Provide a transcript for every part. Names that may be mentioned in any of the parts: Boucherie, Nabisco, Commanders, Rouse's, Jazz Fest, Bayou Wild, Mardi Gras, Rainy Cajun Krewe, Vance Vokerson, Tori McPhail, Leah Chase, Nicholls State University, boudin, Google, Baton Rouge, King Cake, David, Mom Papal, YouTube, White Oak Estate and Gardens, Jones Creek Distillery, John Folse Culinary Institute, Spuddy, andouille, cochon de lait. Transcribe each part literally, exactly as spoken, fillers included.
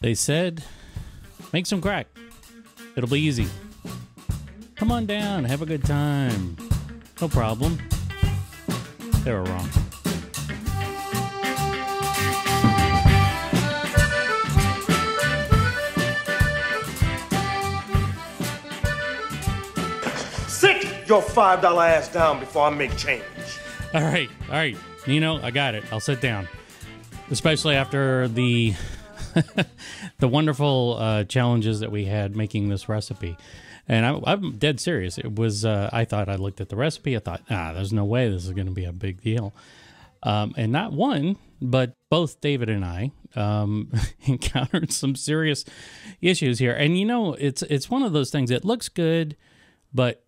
They said, make some crack. It'll be easy. Come on down, have a good time. No problem. They were wrong. Sit your five dollar ass down before I make change. All right, all right. Nino, I got it. I'll sit down. Especially after the the wonderful uh, challenges that we had making this recipe. And I'm, I'm dead serious. It was, uh, I thought I looked at the recipe. I thought, ah, there's no way this is going to be a big deal. Um, and not one, but both David and I um, encountered some serious issues here. And, you know, it's, it's one of those things. It looks good, but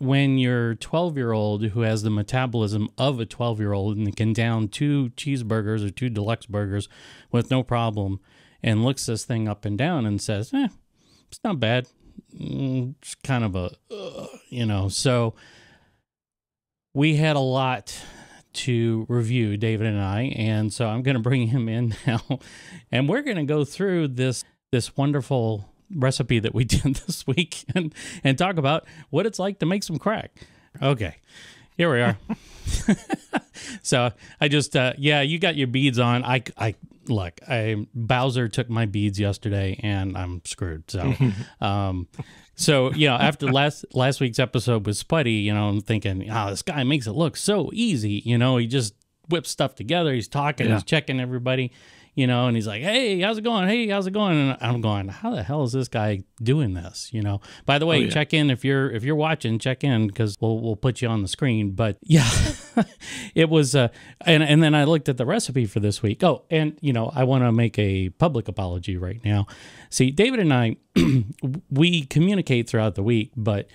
when your twelve-year-old who has the metabolism of a twelve-year-old and can down two cheeseburgers or two deluxe burgers with no problem and looks this thing up and down and says, eh, it's not bad. It's kind of a, uh, you know, so we had a lot to review, David and I, and so I'm going to bring him in now, and we're going to go through this this wonderful recipe that we did this week and, and talk about what it's like to make some crack. Okay, here we are. So I just, uh, yeah, you got your beads on. I, I, look, I, Bowser took my beads yesterday and I'm screwed. So, um, so, you know, after last, last week's episode with Spuddy, you know, I'm thinking, oh, this guy makes it look so easy. You know, he just whips stuff together. He's talking, yeah. He's checking everybody, you know, and he's like, hey, how's it going? Hey, how's it going? And I'm going, how the hell is this guy doing this? You know, by the way, oh, yeah. Check in if you're, if you're watching, check in, cause we'll, we'll put you on the screen, but yeah. It was, uh, and, and then I looked at the recipe for this week. Oh, and, you know, I want to make a public apology right now. See, David and I, we communicate throughout the week, but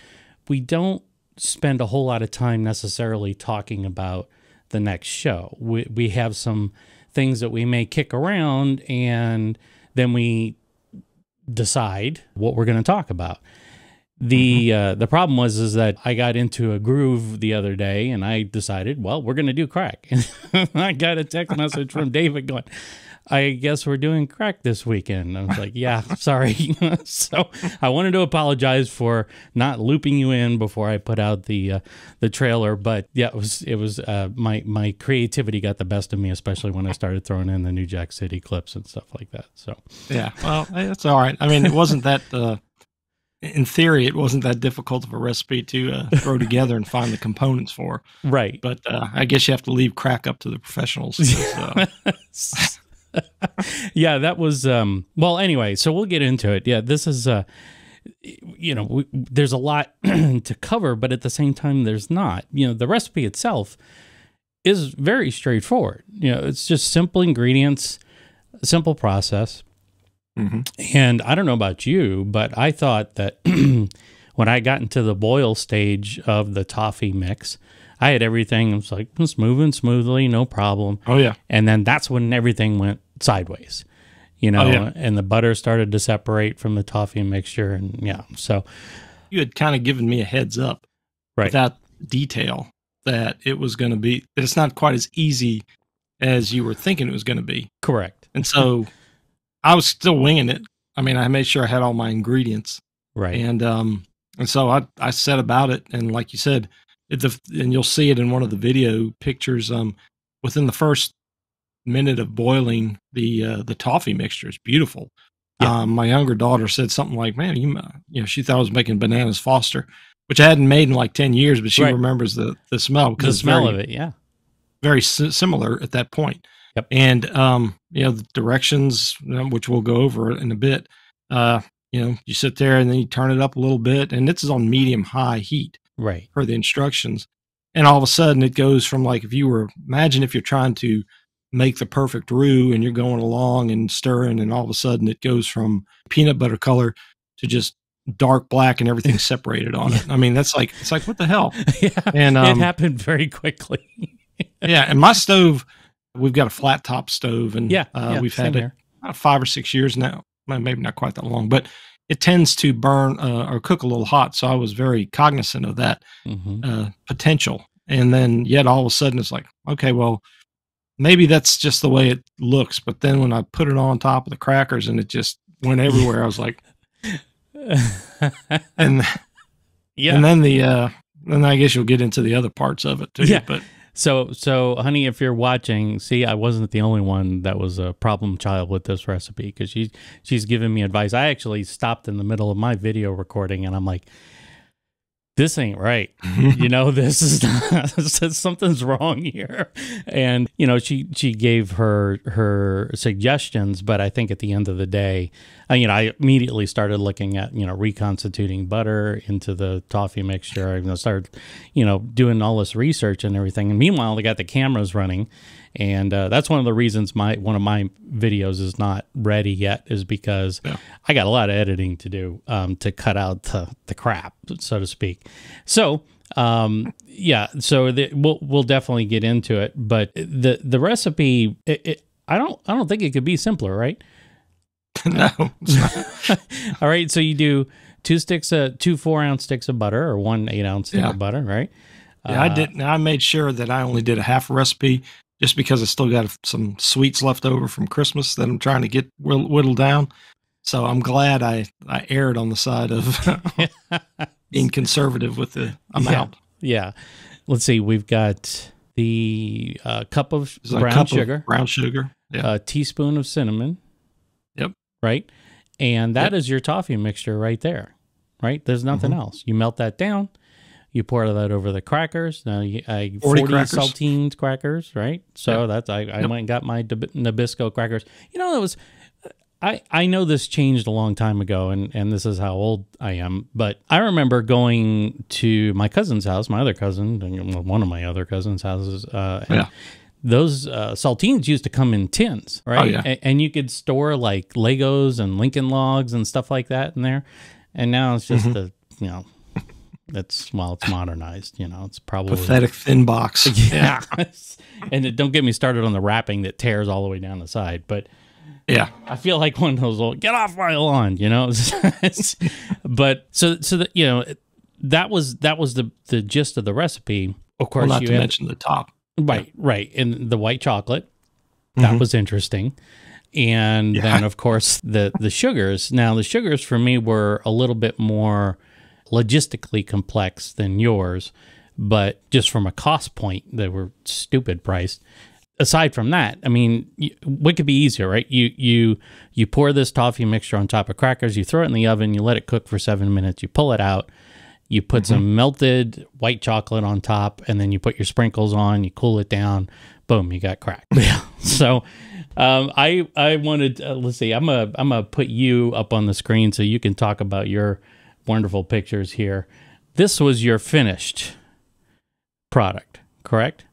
we don't spend a whole lot of time necessarily talking about the next show. We, we have some things that we may kick around, and then we decide what we're going to talk about. The uh, the problem was is that I got into a groove the other day, and I decided, well, we're going to do crack. And I got a text message from David going, I guess we're doing crack this weekend. I was like, yeah, sorry. So I wanted to apologize for not looping you in before I put out the uh, the trailer. But yeah, it was it was uh, my my creativity got the best of me, especially when I started throwing in the New Jack City clips and stuff like that. So yeah, well, that's all right. I mean, it wasn't that. Uh... In theory, it wasn't that difficult of a recipe to uh, throw together and find the components for. Right. But uh, I guess you have to leave crack up to the professionals. So. Yeah, that was, um, well, anyway, so we'll get into it. Yeah, this is, uh, you know, we, there's a lot to cover, but at the same time, there's not. You know, the recipe itself is very straightforward. You know, it's just simple ingredients, simple process. Mm-hmm. And I don't know about you, but I thought that when I got into the boil stage of the toffee mix, I had everything. I was like, it's moving smoothly, no problem. Oh, yeah. And then that's when everything went sideways, you know, oh, yeah. And the butter started to separate from the toffee mixture. And yeah, so. You had kind of given me a heads up, right, without detail, that it was going to be, that it's not quite as easy as you were thinking it was going to be. Correct. And so. I was still winging it. I mean, I made sure I had all my ingredients. Right. And um, and so I, I set about it. And like you said, it, the, and you'll see it in one of the video pictures, um, within the first minute of boiling the uh, the toffee mixture, it's beautiful. Yeah. Um, my younger daughter said something like, man, you, you know, she thought I was making bananas Foster, which I hadn't made in like ten years, but she right. remembers the, the smell. Because the smell very, of it, yeah. Very si similar at that point. Yep. And, um, you know, the directions, which we'll go over in a bit, uh, you know, you sit there and then you turn it up a little bit, and this is on medium high heat, right, per the instructions. And all of a sudden it goes from, like, if you were, imagine if you're trying to make the perfect roux and you're going along and stirring, and all of a sudden it goes from peanut butter color to just dark black and everything separated on yeah. it. I mean, that's like, it's like, what the hell? Yeah, and um, it happened very quickly. Yeah. And my stove, we've got a flat top stove, and yeah, uh, yeah, we've had it about five or six years now. Well, maybe not quite that long, but it tends to burn uh, or cook a little hot. So I was very cognizant of that mm-hmm. uh, potential. And then yet all of a sudden it's like, okay, well, maybe that's just the way it looks. But then when I put it on top of the crackers and it just went everywhere, I was like, and yeah, and then the, uh, and I guess you'll get into the other parts of it too. Yeah. But so, so honey, if you're watching, see, I wasn't the only one that was a problem child with this recipe, because she, she's giving me advice. I actually stopped in the middle of my video recording and I'm like, this ain't right. You know, this is not, something's wrong here. And, you know, she, she gave her, her suggestions, but I think at the end of the day, I, you know, I immediately started looking at, you know, reconstituting butter into the toffee mixture. I you know, started, you know, doing all this research and everything. And meanwhile, they got the cameras running. And uh, that's one of the reasons my one of my videos is not ready yet, is because yeah. I got a lot of editing to do um, to cut out the, the crap, so to speak. So, um, yeah, so the, we'll we'll definitely get into it. But the the recipe, it, it, I don't I don't think it could be simpler, right? No. All right. So you do two sticks, of, two four ounce sticks of butter, or one eight ounce stick yeah. of butter, right? Yeah, uh, I didn't. I made sure that I only did a half recipe, just because I still got some sweets left over from Christmas that I'm trying to get whittled down. So I'm glad I, I erred on the side of being conservative with the amount. Yeah. yeah. Let's see. We've got the uh, cup of There's brown cup sugar. Of brown sugar. Yeah. A teaspoon of cinnamon. Yep. Right? And that yep. is your toffee mixture right there. Right? There's nothing mm-hmm. else. You melt that down. You pour that over the crackers. Now, you, I forty, forty crackers. saltines crackers, right? So yep. that's I, I yep. went and got my Nabisco crackers. You know, that was I. I know this changed a long time ago, and and this is how old I am. But I remember going to my cousin's house, my other cousin, one of my other cousin's houses. Uh, and yeah. Those uh, saltines used to come in tins, right? Oh, yeah. and, and you could store like Legos and Lincoln Logs and stuff like that in there. And now it's just mm-hmm. a you know. That's, well, it's modernized, you know, it's probably pathetic thin box. Yeah. And it, don't get me started on the wrapping that tears all the way down the side. But yeah, I feel like one of those old, get off my lawn, you know. But so, so that, you know, that was, that was the, the gist of the recipe. Of course, well, not you to had, mention the top. Right. Yeah. Right. And the white chocolate. That mm-hmm. was interesting. And yeah. then of course the, the sugars. Now the sugars for me were a little bit more logistically complex than yours, but just from a cost point, they were stupid priced. Aside from that, I mean, you, what could be easier, right? You you you pour this toffee mixture on top of crackers, you throw it in the oven, you let it cook for seven minutes, you pull it out, you put mm-hmm. some melted white chocolate on top, and then you put your sprinkles on, you cool it down, boom, you got crack. So um, I I wanted uh, let's see, I'm gonna I'm gonna put you up on the screen so you can talk about your wonderful pictures here. This was your finished product, correct?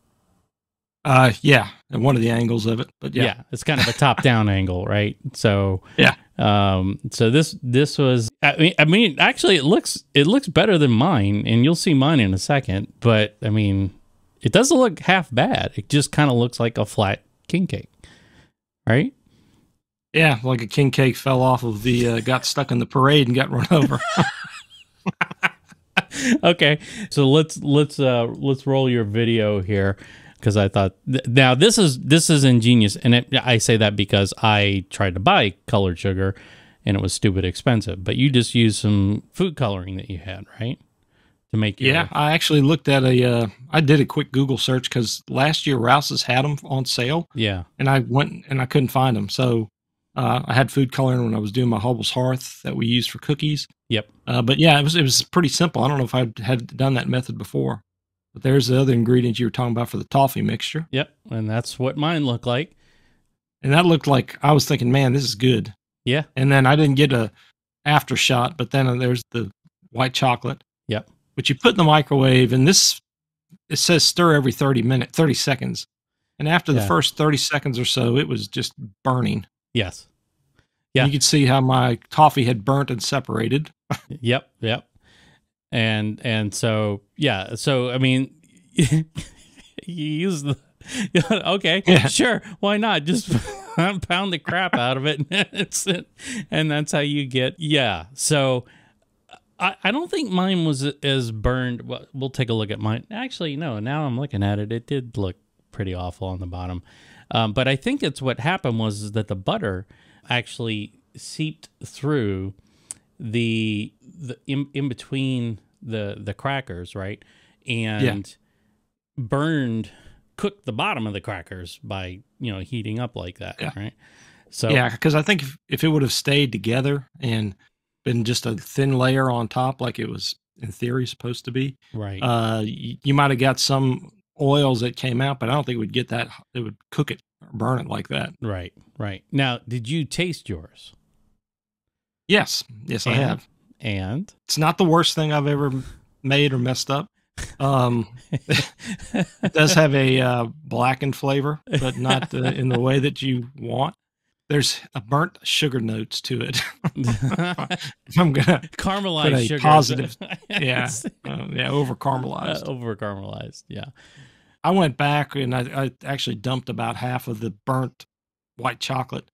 Uh, yeah, and one of the angles of it, but yeah, yeah it's kind of a top-down angle, right? So yeah, um, so this this was. I mean, I mean, actually, it looks it looks better than mine, and you'll see mine in a second. But I mean, it doesn't look half bad. It just kind of looks like a flat king cake, right? Yeah, like a king cake fell off of the, uh, got stuck in the parade and got run over. Okay, so let's let's uh, let's roll your video here, because I thought th now this is this is ingenious, and it, I say that because I tried to buy colored sugar, and it was stupid expensive. But you just used some food coloring that you had, right, to make your... Yeah, I actually looked at a, uh, I did a quick Google search because last year Rouse's had them on sale. Yeah, and I went and I couldn't find them, so. Uh, I had food coloring when I was doing my Hubble's Hearth that we used for cookies. Yep. Uh, but yeah, it was it was pretty simple. I don't know if I had done that method before. But there's the other ingredient you were talking about for the toffee mixture. Yep, and that's what mine looked like. And that looked like, I was thinking, man, this is good. Yeah. And then I didn't get a after shot, but then there's the white chocolate. Yep. Which you put in the microwave, and this, it says stir every thirty minutes, thirty seconds. And after yeah. the first thirty seconds or so, it was just burning. Yes. Yeah. You could see how my toffee had burnt and separated. Yep. Yep. And, and so, yeah. So, I mean, you use the, okay, yeah. sure. Why not? Just pound the crap out of it. And, it's, and that's how you get. Yeah. So I, I don't think mine was as burned. We'll take a look at mine. Actually, no, now I'm looking at it. It did look pretty awful on the bottom. Um, but I think it's what happened was that the butter actually seeped through the, the in, in between the, the crackers, right? And yeah. burned, cooked the bottom of the crackers by, you know, heating up like that, yeah. right? So yeah, because I think if, if it would have stayed together and been just a thin layer on top like it was in theory supposed to be, right? Uh, you, you might have got some oils that came out, but I don't think it would get that. It would cook it or burn it like that. Right, right. Now, did you taste yours? Yes, yes, and, I have. And? It's not the worst thing I've ever made or messed up. Um, it does have a uh, blackened flavor, but not uh, in the way that you want. There's a burnt sugar notes to it. I'm gonna caramelized a sugar positive, yeah, uh, yeah, over caramelized, uh, over caramelized. Yeah, I went back and I, I actually dumped about half of the burnt white chocolate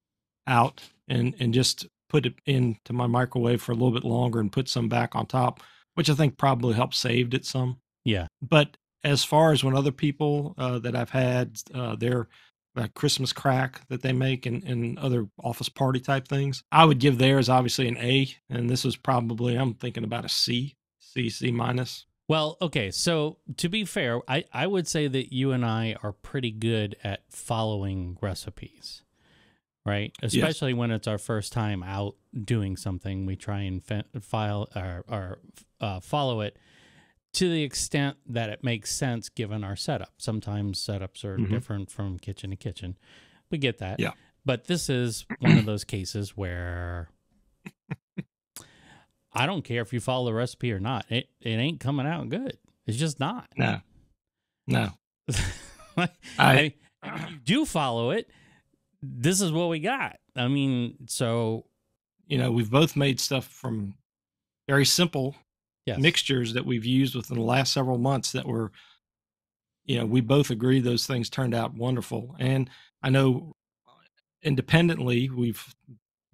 out and and just put it into my microwave for a little bit longer and put some back on top, which I think probably helped saved it some. Yeah, but as far as when other people uh, that I've had uh, their Uh, Christmas crack that they make and, and other office party type things, I would give theirs obviously an A, and this was probably, I'm thinking about a C, C, C minus. Well, okay, so to be fair, I, I would say that you and I are pretty good at following recipes, right? Especially yes. when it's our first time out doing something, we try and file or, or uh, follow it to the extent that it makes sense given our setup. Sometimes setups are mm-hmm. different from kitchen to kitchen. We get that. Yeah. But this is one of those cases where I don't care if you follow the recipe or not. It it ain't coming out good. It's just not. No. No. I, I if you do follow it. This is what we got. I mean, so you know, we've both made stuff from very simple Yes. mixtures that we've used within the last several months that were, you know, we both agree those things turned out wonderful. And I know independently, we've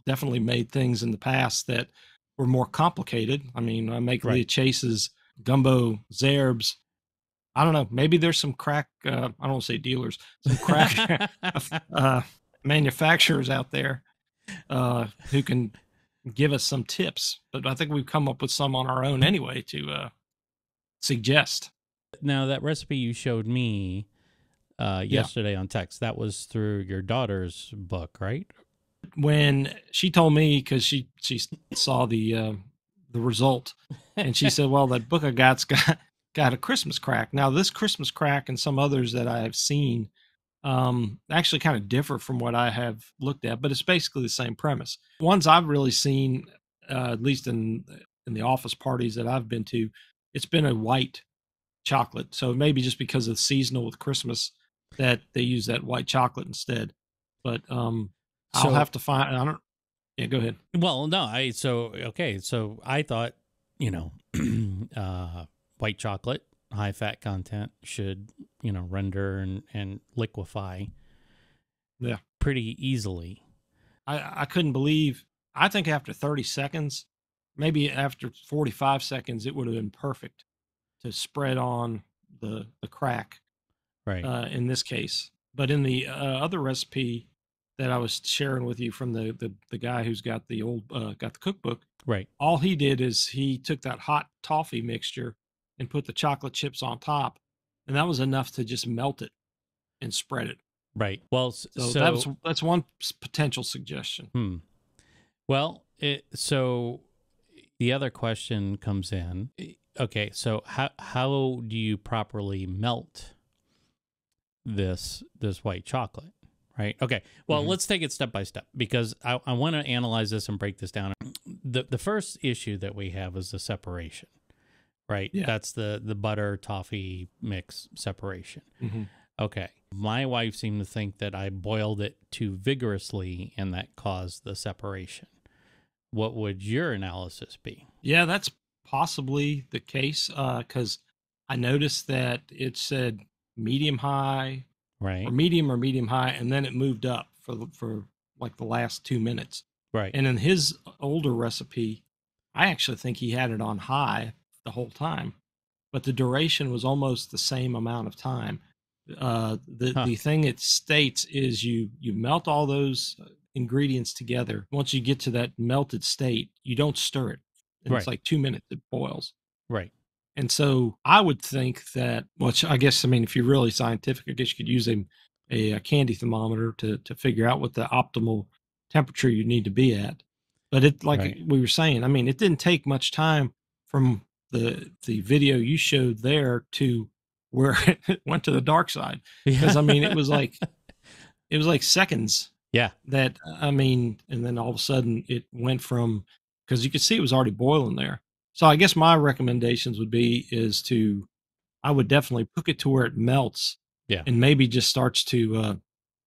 definitely made things in the past that were more complicated. I mean, I make right. Leah Chase's gumbo zerbs. I don't know. Maybe there's some crack, uh, I don't say dealers, some crack uh, manufacturers out there uh, who can give us some tips, but I think we've come up with some on our own anyway to uh, suggest. Now, that recipe you showed me uh, yesterday yeah. on text, that was through your daughter's book, right? When she told me, because she, she saw the uh, the result, and she said, well, that book I got's got, got a Christmas crack. Now, this Christmas crack and some others that I have seen Um, actually kind of differ from what I have looked at, but it's basically the same premise. Ones I've really seen, uh, at least in in the office parties that I've been to, it's been a white chocolate. So maybe just because of seasonal with Christmas that they use that white chocolate instead. But um, so, I'll have to find, I don't, yeah, go ahead. Well, no, I, so, okay. So I thought, you know, uh, white chocolate, high fat content should, you know, render and, and liquefy yeah. pretty easily. I, I couldn't believe, I think after thirty seconds, maybe after forty-five seconds, it would have been perfect to spread on the, the crack right. uh, in this case. But in the uh, other recipe that I was sharing with you from the, the, the guy who's got the old, uh, got the cookbook, right. all he did is he took that hot toffee mixture and put the chocolate chips on top, and that was enough to just melt it and spread it. Right. Well, so, so that's that's one potential suggestion. Hmm. Well, it, so the other question comes in. Okay, so how how do you properly melt this this white chocolate? Right. Okay. Well, mm-hmm. let's take it step by step, because I, I want to analyze this and break this down. The the first issue that we have is the separation. Right. Yeah. That's the, the butter toffee mix separation. Mm-hmm. Okay. My wife seemed to think that I boiled it too vigorously and that caused the separation. What would your analysis be? Yeah, that's possibly the case. Uh, 'cause I noticed that it said medium high, right. or medium or medium high. And then it moved up for, for like the last two minutes. Right. And in his older recipe, I actually think he had it on high the whole time, but the duration was almost the same amount of time. Uh, the huh. the thing it states is you you melt all those ingredients together. Once you get to that melted state, you don't stir it. And right. It's like two minutes it boils. Right. And so I would think that, which I guess, I mean, if you're really scientific, I guess you could use a, a candy thermometer to to figure out what the optimal temperature you need to be at. But it, like right. we were saying, I mean, it didn't take much time from the the video you showed there to where it went to the dark side. Because yeah. I mean, it was like, it was like seconds. Yeah. That, I mean, and then all of a sudden it went from, because you could see it was already boiling there. So I guess my recommendations would be is to, I would definitely cook it to where it melts, yeah, and maybe just starts to uh,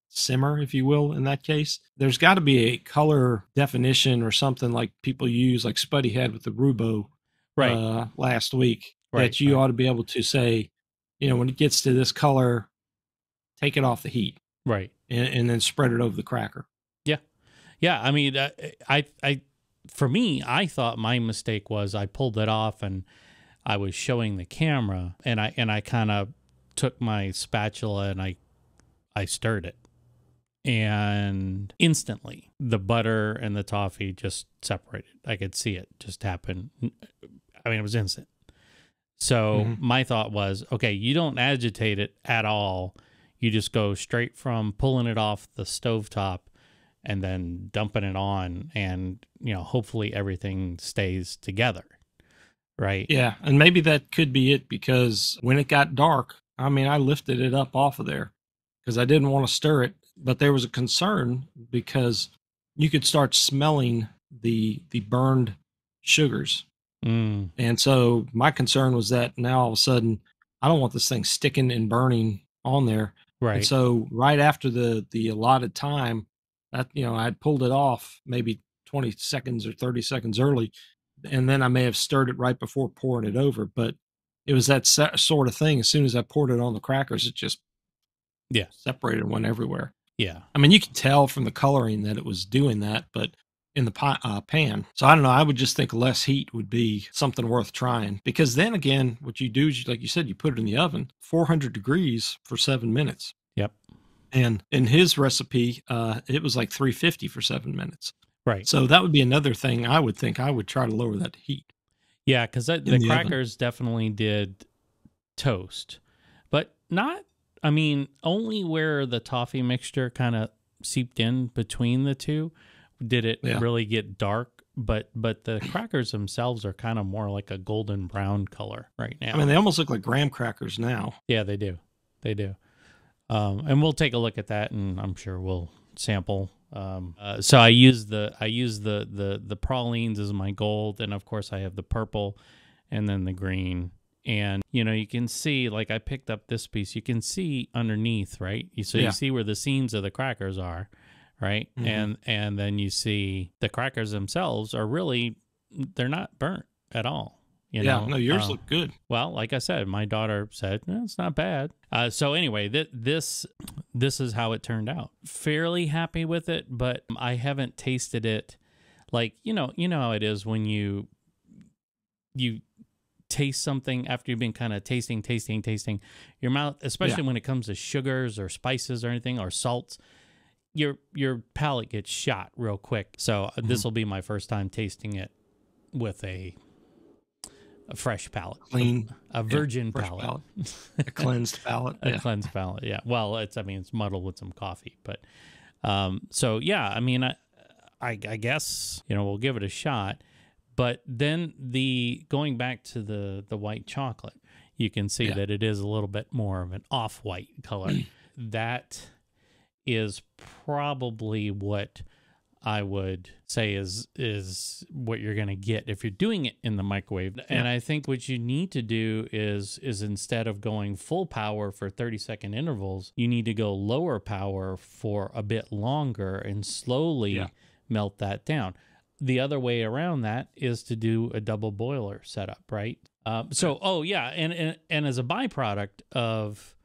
simmer, if you will, in that case. There's got to be a color definition or something like people use, like Spuddy had with the Rubo right. uh, last week, right. that you right. ought to be able to say, you know, when it gets to this color, take it off the heat. Right. And, and then spread it over the cracker. Yeah. Yeah. I mean, I, I, I for me, I thought my mistake was I pulled it off and I was showing the camera, and I and I kind of took my spatula and I I stirred it, and instantly the butter and the toffee just separated. I could see it just happen. I mean, it was instant. So mm-hmm. my thought was, okay, you don't agitate it at all. You just go straight from pulling it off the stovetop and then dumping it on, and, you know, hopefully everything stays together, right? Yeah, and maybe that could be it, because when it got dark, I mean, I lifted it up off of there because I didn't want to stir it, but there was a concern because you could start smelling the the burned sugars. Mm. And so my concern was that now all of a sudden, I don't want this thing sticking and burning on there. Right. And so right after the, the allotted time, I, you know, I had pulled it off maybe twenty seconds or thirty seconds early, and then I may have stirred it right before pouring it over. But it was that se- sort of thing. As soon as I poured it on the crackers, it just yeah separated and went everywhere. Yeah. I mean, you can tell from the coloring that it was doing that, but in the pot, uh, pan. So I don't know. I would just think less heat would be something worth trying, because then again, what you do is, you, like you said, you put it in the oven, four hundred degrees for seven minutes. Yep. And in his recipe, uh, it was like three fifty for seven minutes. Right. So that would be another thing I would think I would try to lower that heat. Yeah. Cause that, the, the crackers oven. Definitely did toast, but not, I mean, only where the toffee mixture kind of seeped in between the two. Did it yeah. really get dark? But but the crackers themselves are kind of more like a golden brown color right now. I mean, they almost look like graham crackers now. Yeah, they do. They do. Um, and we'll take a look at that, and I'm sure we'll sample. Um, uh, so I use the I use the the the pralines as my gold, and of course I have the purple, and then the green. And you know, you can see, like I picked up this piece. You can see underneath, right? You so yeah. you see where the seams of the crackers are. Right. Mm-hmm. And and then you see the crackers themselves are really, they're not burnt at all. You yeah. know? No, yours um, look good. Well, like I said, my daughter said, no, it's not bad. Uh, so anyway, th- this this is how it turned out. Fairly happy with it, but I haven't tasted it. Like, you know, you know how it is when you you taste something after you've been kind of tasting, tasting, tasting your mouth, especially yeah. when it comes to sugars or spices or anything or salts. Your your palate gets shot real quick. So mm-hmm. this will be my first time tasting it with a, a fresh palate. Clean. A, a virgin yeah, palate. palate. A cleansed palate. a yeah. cleansed palate, yeah. Well, it's I mean, it's muddled with some coffee. But um, so, yeah, I mean, I, I, I guess, you know, we'll give it a shot. But then the going back to the, the white chocolate, you can see yeah. that it is a little bit more of an off-white color. That is probably what I would say is is what you're going to get if you're doing it in the microwave. Yeah. And I think what you need to do is is instead of going full power for thirty second intervals, you need to go lower power for a bit longer and slowly yeah. melt that down. The other way around that is to do a double boiler setup, right? Um, so, oh yeah, and, and and as a byproduct of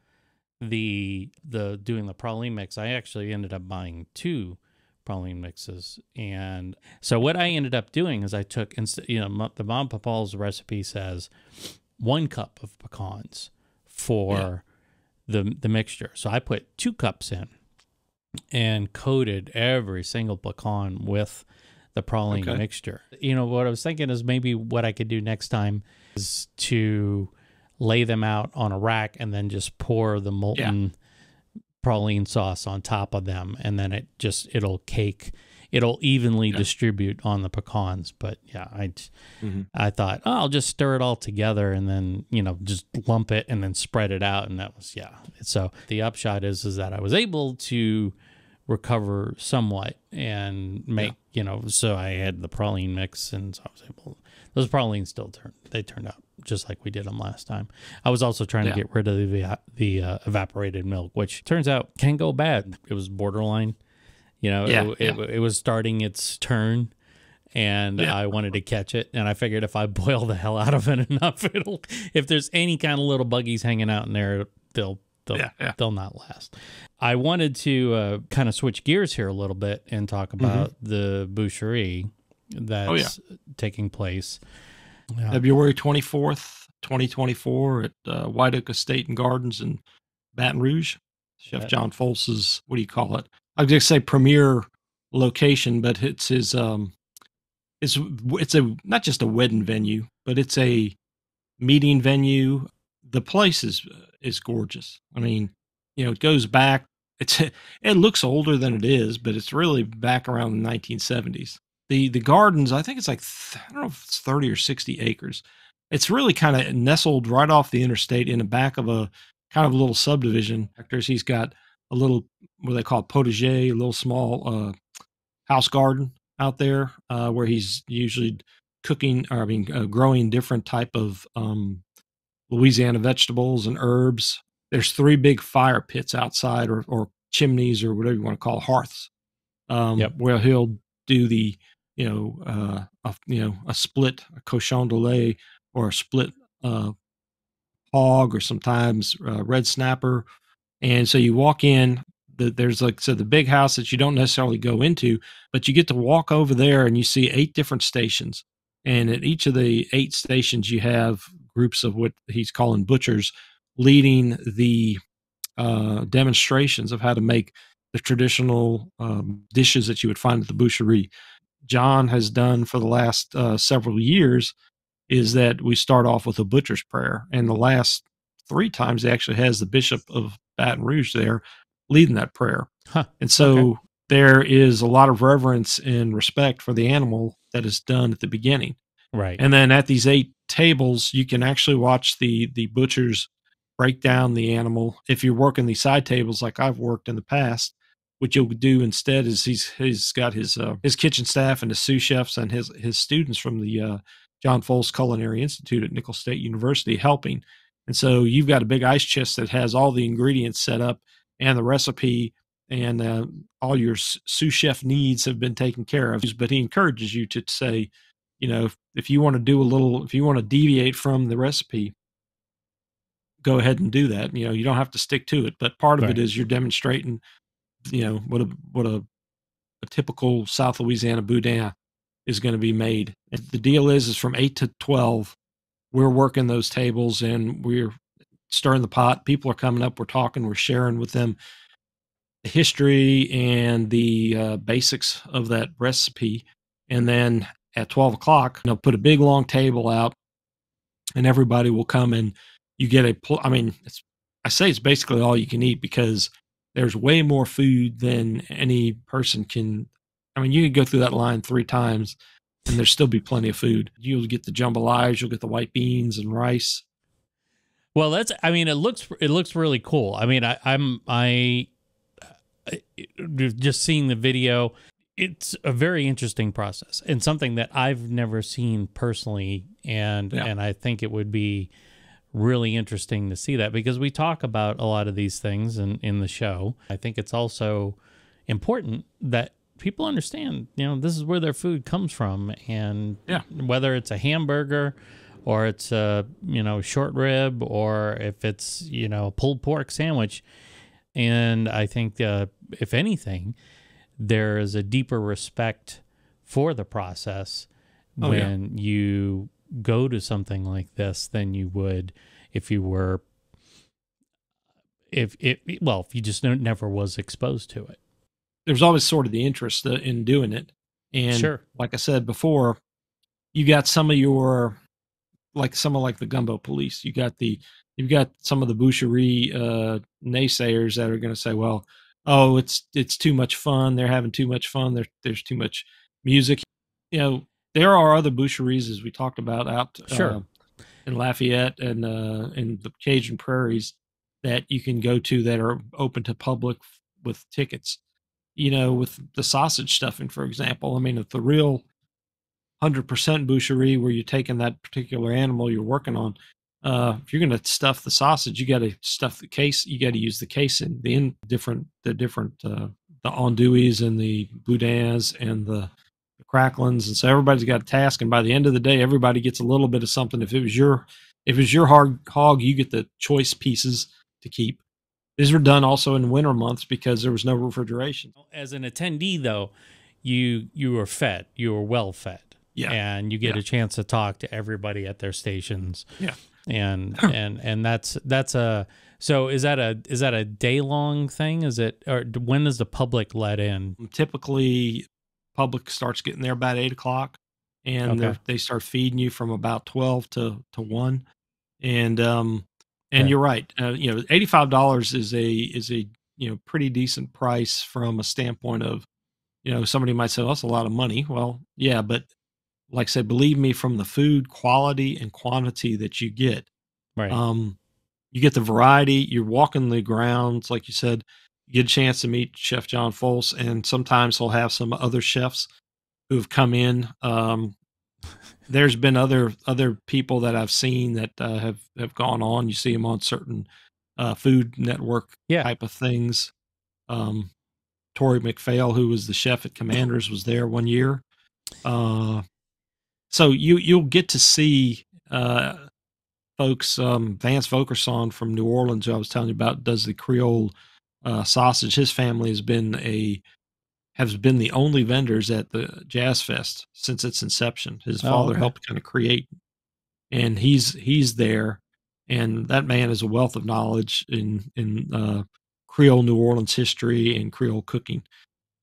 the the doing the praline mix, I actually ended up buying two praline mixes. And so what I ended up doing is I took, you know, the Mom Papal's recipe says one cup of pecans for the the mixture. So I put two cups in and coated every single pecan with the praline okay. mixture. You know, what I was thinking is maybe what I could do next time is to lay them out on a rack and then just pour the molten yeah. praline sauce on top of them, and then it just it'll cake. It'll evenly yeah. distribute on the pecans. But yeah, I, mm-hmm. I thought, oh, I'll just stir it all together and then, you know, just lump it and then spread it out. And that was, yeah. So the upshot is, is that I was able to recover somewhat and make, yeah. you know, so I had the praline mix, and so I was able, those pralines still turned, they turned out just like we did them last time. I was also trying yeah. to get rid of the, the uh, evaporated milk, which turns out can go bad. It was borderline. You know, yeah, it, yeah. It, it was starting its turn, and yeah. I wanted to catch it. And I figured if I boil the hell out of it enough, it'll, if there's any kind of little buggies hanging out in there, they'll they'll, yeah, yeah. they'll not last. I wanted to uh, kind of switch gears here a little bit and talk about mm-hmm. the boucherie that's oh, yeah. taking place. Uh, February twenty-fourth, twenty twenty-four at uh, White Oak Estate and Gardens in Baton Rouge. Chef that, John Folse's, what do you call it? I was going to say premier location, but it's his, um, it's, it's a, not just a wedding venue, but it's a meeting venue. The place is, is gorgeous. I mean, you know, it goes back, it's, it looks older than it is, but it's really back around the nineteen seventies. The, the gardens, I think it's like, I don't know if it's thirty or sixty acres. It's really kind of nestled right off the interstate in the back of a kind of a little subdivision. He's got a little, what do they call it, potager, a little small uh, house garden out there uh, where he's usually cooking, or I mean, uh, growing different type of um, Louisiana vegetables and herbs. There's three big fire pits outside, or, or chimneys, or whatever you want to call it, hearths, um, yep. where he'll do the, you know, uh, a, you know, a split a cochon de lait, or a split uh, hog, or sometimes uh, red snapper. And so you walk in, the, there's like, so the big house that you don't necessarily go into, but you get to walk over there and you see eight different stations. And at each of the eight stations, you have groups of what he's calling butchers leading the uh, demonstrations of how to make the traditional um, dishes that you would find at the boucherie. John has done for the last uh, several years is that we start off with a butcher's prayer. And the last three times he actually has the Bishop of Baton Rouge there leading that prayer. Huh, and so okay. there is a lot of reverence and respect for the animal that is done at the beginning. Right. And then at these eight tables, you can actually watch the, the butchers break down the animal. If you're working the side tables, like I've worked in the past, what you'll do instead is he's, he's got his, uh, his kitchen staff and his sous chefs and his, his students from the, uh, John Folse Culinary Institute at Nicholls State University helping. And so you've got a big ice chest that has all the ingredients set up and the recipe, and uh, all your sous chef needs have been taken care of. But he encourages you to say, you know, if, if you want to do a little, if you want to deviate from the recipe, go ahead and do that. You know, you don't have to stick to it. But part of right. it is you're demonstrating, you know, what a what a, a typical South Louisiana boudin is going to be made. And the deal is, is from eight to twelve. We're working those tables and we're stirring the pot. People are coming up. We're talking. We're sharing with them the history and the uh, basics of that recipe. And then at twelve o'clock, they'll put a big long table out, and everybody will come, and you get a. Pl I mean, it's, I say it's basically all you can eat, because there's way more food than any person can. I mean, you can go through that line three times, and there'll still be plenty of food. You'll get the jambalaya, you'll get the white beans and rice. Well, that's, I mean, it looks, it looks really cool. I mean, I, I'm, I, I just seeing the video, it's a very interesting process and something that I've never seen personally. And, yeah. and I think it would be really interesting to see that, because we talk about a lot of these things in, in the show. I think it's also important that people understand, you know, this is where their food comes from, and yeah. whether it's a hamburger or it's a, you know, short rib, or if it's, you know, a pulled pork sandwich. And I think, uh, if anything, there is a deeper respect for the process oh, when yeah. you go to something like this than you would if you were if it, well, if you just never was exposed to it. There's always sort of the interest in doing it. And sure. Like I said before, you got some of your, like some of like the gumbo police, you got the, you've got some of the boucherie uh, naysayers that are going to say, well, oh, it's, it's too much fun. They're having too much fun. There, there's too much music. You know, there are other boucheries, as we talked about, out sure. uh, in Lafayette and uh, in the Cajun Prairies that you can go to that are open to public with tickets. You know, with the sausage stuffing, for example, I mean, if the real one hundred percent boucherie where you're taking that particular animal you're working on, uh, if you're going to stuff the sausage, you got to stuff the case. You got to use the casing, the in different, the different, uh, the andouilles and the boudins and the, the cracklings. And so everybody's got a task. And by the end of the day, everybody gets a little bit of something. If it was your, if it was your hard hog, you get the choice pieces to keep. These were done also in winter months because there was no refrigeration. As an attendee, though, you you were fed. You were well fed. Yeah. And you get yeah. a chance to talk to everybody at their stations. Yeah. And and and that's that's a so is that a is that a day long thing? Is it or when does the public let in? Typically, public starts getting there about eight o'clock, and okay. they start feeding you from about twelve to to one, and um. And you're right. Uh, you know, eighty-five dollars is a is a you know pretty decent price from a standpoint of, you know, somebody might say, well, that's a lot of money. Well, yeah, but like I said, believe me, from the food quality and quantity that you get, right? Um, you get the variety. You're walking the grounds, like you said. You get a chance to meet Chef John Folse, and sometimes he'll have some other chefs who've come in. Um, There's been other other people that I've seen that uh, have have gone on. You see them on certain uh, Food Network yeah. type of things. Um, Tori McPhail, who was the chef at Commanders, was there one year. Uh, so you you'll get to see uh, folks. Um, Vance Vokerson from New Orleans, who I was telling you about, does the Creole uh, sausage. His family has been a has been the only vendors at the Jazz Fest since its inception. His father oh, okay. helped kind of create, and he's he's there, and that man is a wealth of knowledge in in uh, Creole New Orleans history and Creole cooking.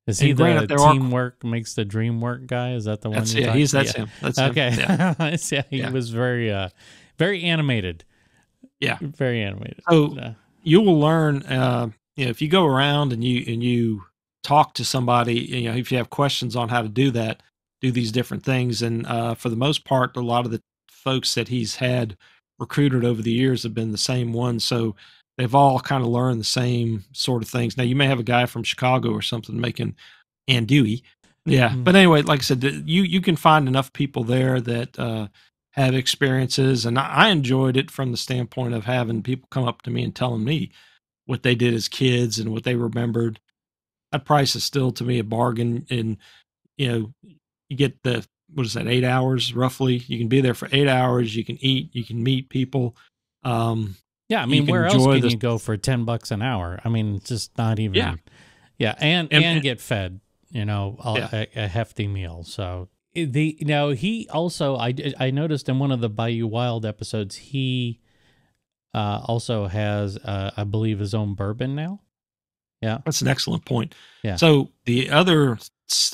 Is he and the teamwork are... makes the dream work guy? Is that the that's, one? Yeah, he's that's yeah. him. That's okay. Him. Yeah. yeah, he yeah. was very uh, very animated. Yeah, very animated. So yeah. you will learn. Uh, you know, if you go around and you and you. talk to somebody, you know, if you have questions on how to do that, do these different things. And uh, for the most part, a lot of the folks that he's had recruited over the years have been the same ones. So they've all kind of learned the same sort of things. Now, you may have a guy from Chicago or something making andouille. Yeah. Mm-hmm. But anyway, like I said, you, you can find enough people there that uh, have experiences. And I, I enjoyed it from the standpoint of having people come up to me and telling me what they did as kids and what they remembered. That price is still to me a bargain, and you know, you get the what is that eight hours roughly. You can be there for eight hours. You can eat. You can meet people. Um, yeah, I mean, where else can you go for ten bucks an hour? I mean, it's just not even. Yeah, yeah, and and, and get fed. You know, a, yeah. a, a hefty meal. So the now he also I I noticed in one of the Bayou Wild episodes he uh, also has uh, I believe his own bourbon now. Yeah, that's an excellent point. Yeah. So the other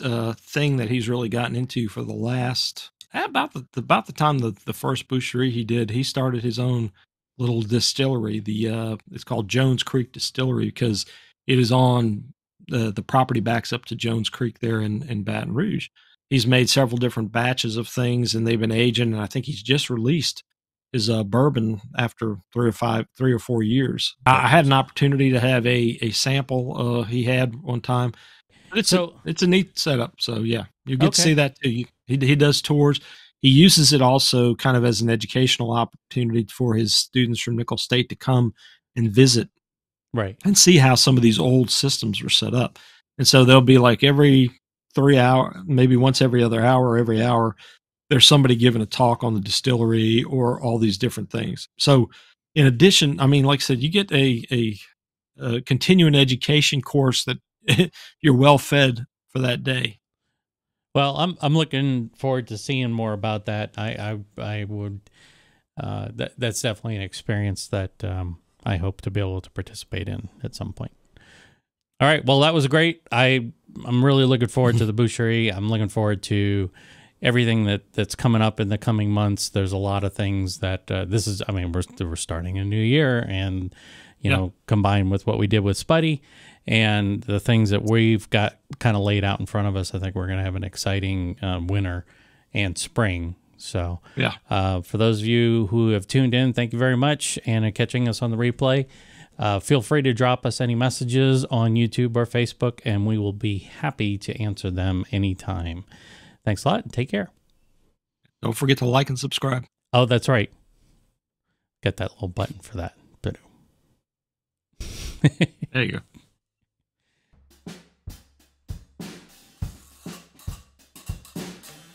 uh, thing that he's really gotten into for the last about the about the time the the first boucherie he did, he started his own little distillery. The uh, it's called Jones Creek Distillery because it is on the the property backs up to Jones Creek there in in Baton Rouge. He's made several different batches of things, and they've been aging. And I think he's just released is a uh, bourbon after three or five, three or four years. I had an opportunity to have a, a sample uh, he had one time. It's so, a, it's a neat setup. So yeah, you get okay. to see that too. You, he, he does tours. He uses it also kind of as an educational opportunity for his students from Nicholls State to come and visit right, and see how some of these old systems were set up. And so they'll be like every three hour, maybe once every other hour, or every hour, there's somebody giving a talk on the distillery or all these different things. So in addition, I mean, like I said, you get a, a, a continuing education course that you're well fed for that day. Well, I'm, I'm looking forward to seeing more about that. I, I, I would, uh, that, that's definitely an experience that, um, I hope to be able to participate in at some point. All right. Well, that was great. I, I'm really looking forward to the Boucherie. I'm looking forward to everything that that's coming up in the coming months. There's a lot of things that uh, this is, I mean, we're, we're starting a new year, and, you yeah. know, combined with what we did with Spuddy and the things that we've got kind of laid out in front of us, I think we're going to have an exciting uh, winter and spring. So yeah, uh, for those of you who have tuned in, thank you very much. And are catching us on the replay, Uh, feel free to drop us any messages on YouTube or Facebook, and we will be happy to answer them anytime. Thanks a lot, and take care. Don't forget to like and subscribe. Oh, that's right. Get that little button for that. There you go.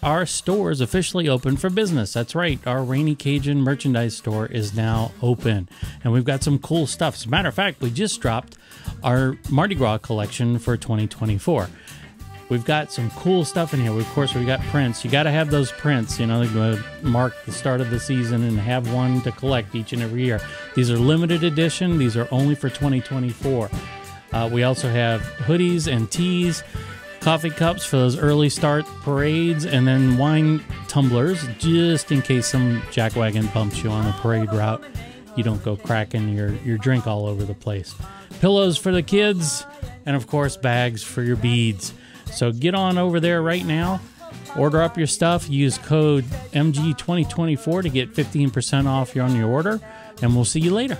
Our store is officially open for business. That's right. Our Rainy Cajun merchandise store is now open, and we've got some cool stuff. As a matter of fact, we just dropped our Mardi Gras collection for twenty twenty-four. We've got some cool stuff in here. Of course, we got prints. You got to have those prints. You know, they're going to mark the start of the season and have one to collect each and every year. These are limited edition. These are only for twenty twenty-four. Uh, we also have hoodies and tees, coffee cups for those early start parades, and then wine tumblers just in case some jackwagon bumps you on the parade route. You don't go cracking your, your drink all over the place. Pillows for the kids, and of course bags for your beads. So get on over there right now, order up your stuff, use code M G twenty twenty-four to get fifteen percent off on your order, and we'll see you later.